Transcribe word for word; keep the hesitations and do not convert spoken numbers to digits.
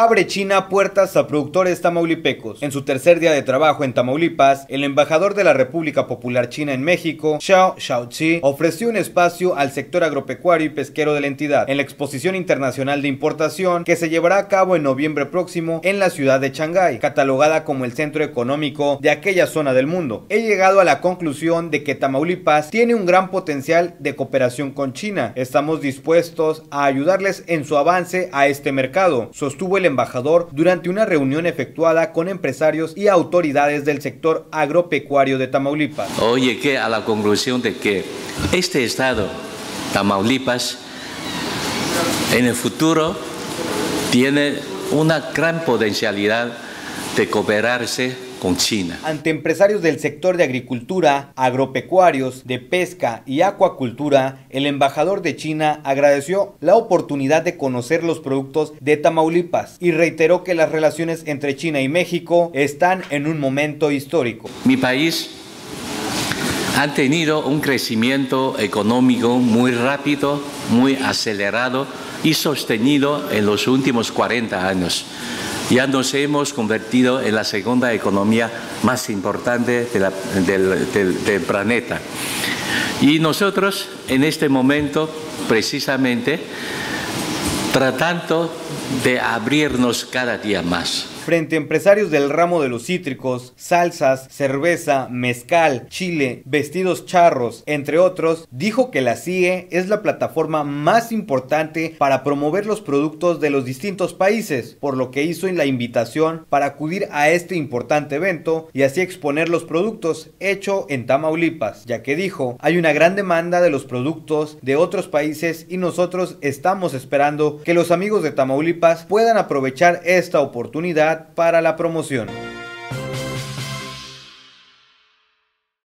Abre China puertas a productores tamaulipecos. En su tercer día de trabajo en Tamaulipas, el embajador de la República Popular China en México, Xiao Xiaoqi, ofreció un espacio al sector agropecuario y pesquero de la entidad en la Exposición Internacional de Importación que se llevará a cabo en noviembre próximo en la ciudad de Shanghái, catalogada como el centro económico de aquella zona del mundo. He llegado a la conclusión de que Tamaulipas tiene un gran potencial de cooperación con China. Estamos dispuestos a ayudarles en su avance a este mercado, sostuvo el embajador durante una reunión efectuada con empresarios y autoridades del sector agropecuario de Tamaulipas. Hoy llegué a la conclusión de que este estado, Tamaulipas, en el futuro tiene una gran potencialidad de cooperarse con China. Ante empresarios del sector de agricultura, agropecuarios, de pesca y acuacultura, el embajador de China agradeció la oportunidad de conocer los productos de Tamaulipas y reiteró que las relaciones entre China y México están en un momento histórico. Mi país ha tenido un crecimiento económico muy rápido, muy acelerado y sostenido en los últimos cuarenta años. Ya nos hemos convertido en la segunda economía más importante de la, del, del, del planeta. Y nosotros, en este momento, precisamente, tratando de abrirnos cada día más. Frente a empresarios del ramo de los cítricos, salsas, cerveza, mezcal, chile, vestidos charros, entre otros, dijo que la C I E es la plataforma más importante para promover los productos de los distintos países, por lo que hizo la invitación para acudir a este importante evento y así exponer los productos hecho en Tamaulipas, ya que dijo, hay una gran demanda de los productos de otros países y nosotros estamos esperando que los amigos de Tamaulipas puedan aprovechar esta oportunidad para la promoción.